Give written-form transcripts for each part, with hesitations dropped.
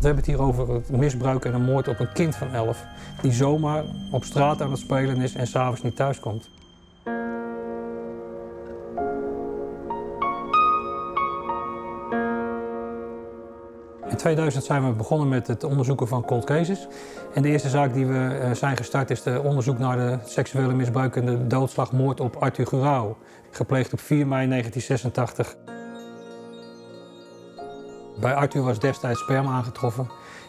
We hebben het hier over het misbruik en een moord op een kind van 11... die zomaar op straat aan het spelen is en 's avonds niet thuis komt. In 2000 zijn we begonnen met het onderzoeken van cold cases. En de eerste zaak die we zijn gestart is het onderzoek naar de seksuele misbruikende doodslagmoord op Arthur Ghurahoo, gepleegd op 4 mei 1986. Bij Arthur was destijds sperma aangetroffen.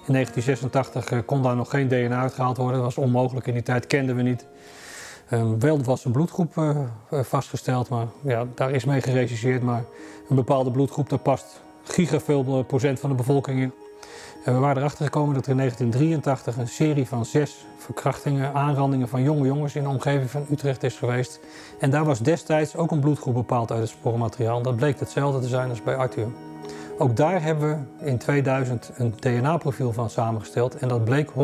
In 1986 kon daar nog geen DNA uitgehaald worden. Dat was onmogelijk in die tijd, kenden we niet. Wel was een bloedgroep vastgesteld, maar ja, daar is mee gerechercheerd. Maar een bepaalde bloedgroep, daar past gigaveel procent van de bevolking in. En we waren erachter gekomen dat er in 1983 een serie van 6 verkrachtingen, aanrandingen van jonge jongens in de omgeving van Utrecht is geweest. En daar was destijds ook een bloedgroep bepaald uit het spoormateriaal. Dat bleek hetzelfde te zijn als bij Arthur. Ook daar hebben we in 2000 een DNA-profiel van samengesteld en dat bleek 100%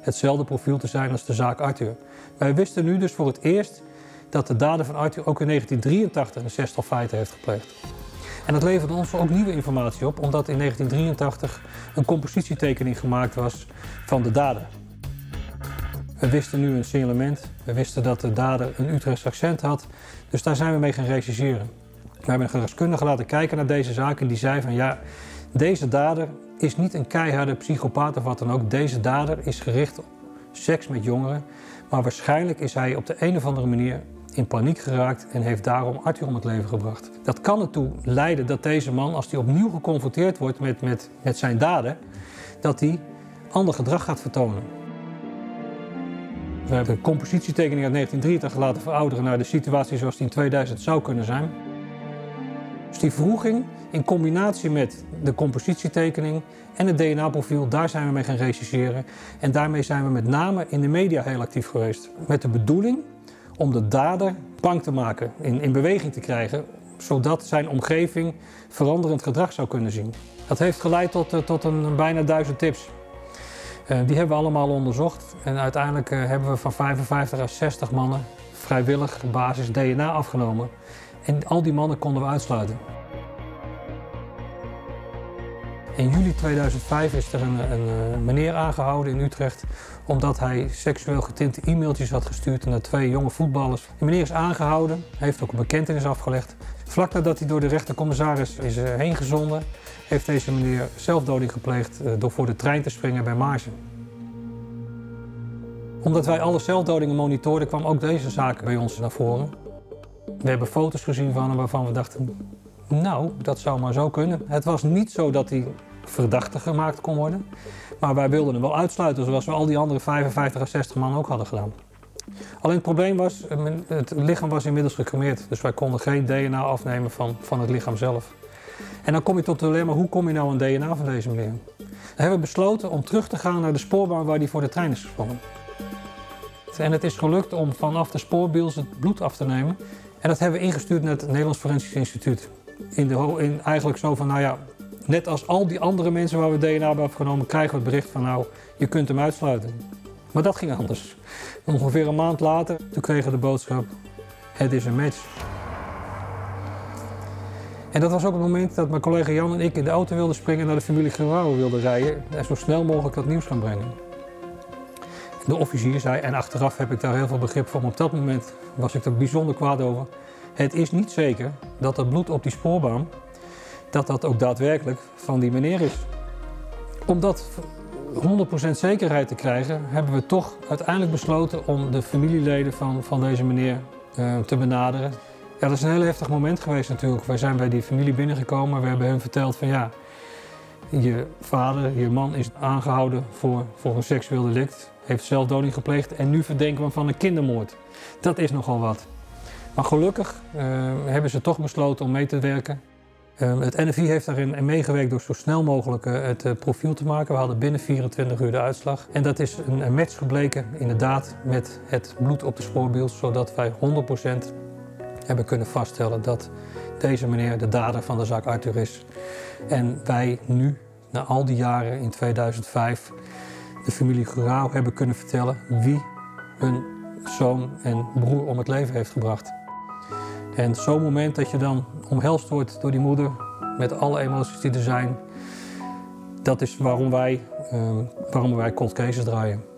hetzelfde profiel te zijn als de zaak Arthur. Wij wisten nu dus voor het eerst dat de dader van Arthur ook in 1983 een zestal feiten heeft gepleegd. En dat leverde ons ook nieuwe informatie op, omdat in 1983 een compositietekening gemaakt was van de dader. We wisten nu een signalement, we wisten dat de dader een Utrechts accent had, dus daar zijn we mee gaan rechercheren. We hebben een gedragskundige laten kijken naar deze zaak en die zei van ja, deze dader is niet een keiharde psychopaat of wat dan ook. Deze dader is gericht op seks met jongeren, maar waarschijnlijk is hij op de een of andere manier in paniek geraakt en heeft daarom Arthur om het leven gebracht. Dat kan ertoe leiden dat deze man, als hij opnieuw geconfronteerd wordt met zijn daden, dat hij ander gedrag gaat vertonen. We hebben de compositietekening uit 1983 laten verouderen naar de situatie zoals die in 2000 zou kunnen zijn. Dus die vervoeging in combinatie met de compositietekening en het DNA-profiel, daar zijn we mee gaan rechercheren. En daarmee zijn we met name in de media heel actief geweest. Met de bedoeling om de dader bang te maken, in beweging te krijgen, zodat zijn omgeving veranderend gedrag zou kunnen zien. Dat heeft geleid tot een bijna 1000 tips. Die hebben we allemaal onderzocht en uiteindelijk hebben we van 55 à 60 mannen vrijwillig basis DNA afgenomen. En al die mannen konden we uitsluiten. In juli 2005 is er een meneer aangehouden in Utrecht omdat hij seksueel getinte e-mailtjes had gestuurd naar 2 jonge voetballers. Die meneer is aangehouden, heeft ook een bekentenis afgelegd. Vlak nadat hij door de rechtercommissaris is heen gezonden, heeft deze meneer zelfdoding gepleegd door voor de trein te springen bij Maarsen. Omdat wij alle zelfdodingen monitoren, kwam ook deze zaak bij ons naar voren. We hebben foto's gezien van hem waarvan we dachten, nou, dat zou maar zo kunnen. Het was niet zo dat hij verdachte gemaakt kon worden, maar wij wilden hem wel uitsluiten zoals we al die andere 55 à 60 man ook hadden gedaan. Alleen het probleem was, het lichaam was inmiddels gecremeerd, dus wij konden geen DNA afnemen van het lichaam zelf. En dan kom je tot het dilemma, hoe kom je nou aan DNA van deze meneer? Dan hebben we besloten om terug te gaan naar de spoorbaan waar hij voor de trein is gesprongen. En het is gelukt om vanaf de spoorbiels het bloed af te nemen. En dat hebben we ingestuurd naar het Nederlands Forensisch Instituut. Eigenlijk zo van, nou ja, net als al die andere mensen waar we DNA bij hebben genomen, krijgen we het bericht van, nou, je kunt hem uitsluiten. Maar dat ging anders. Ongeveer een maand later, toen kregen we de boodschap, het is een match. En dat was ook het moment dat mijn collega Jan en ik in de auto wilden springen en naar de familie Ghurahoo wilden rijden en zo snel mogelijk dat nieuws gaan brengen. De officier zei, en achteraf heb ik daar heel veel begrip voor, maar op dat moment was ik er bijzonder kwaad over. Het is niet zeker dat dat bloed op die spoorbaan, dat ook daadwerkelijk van die meneer is. Om dat 100% zekerheid te krijgen, hebben we toch uiteindelijk besloten om de familieleden van deze meneer te benaderen. Ja, dat is een heel heftig moment geweest natuurlijk. Wij zijn bij die familie binnengekomen, we hebben hun verteld van ja, je vader, je man is aangehouden voor een seksueel delict. Heeft zelfdoding gepleegd en nu verdenken we hem van een kindermoord. Dat is nogal wat. Maar gelukkig hebben ze toch besloten om mee te werken. Het NFI heeft daarin meegewerkt door zo snel mogelijk het profiel te maken. We hadden binnen 24 uur de uitslag. En dat is een match gebleken inderdaad met het bloed op de spoorbiels, zodat wij 100% hebben kunnen vaststellen dat deze meneer de dader van de zaak Arthur is. En wij nu, na al die jaren in 2005... de familie Ghurahoo hebben kunnen vertellen wie hun zoon en broer om het leven heeft gebracht. En zo'n moment dat je dan omhelst wordt door die moeder, met alle emoties die er zijn, Dat is waarom wij cold cases draaien.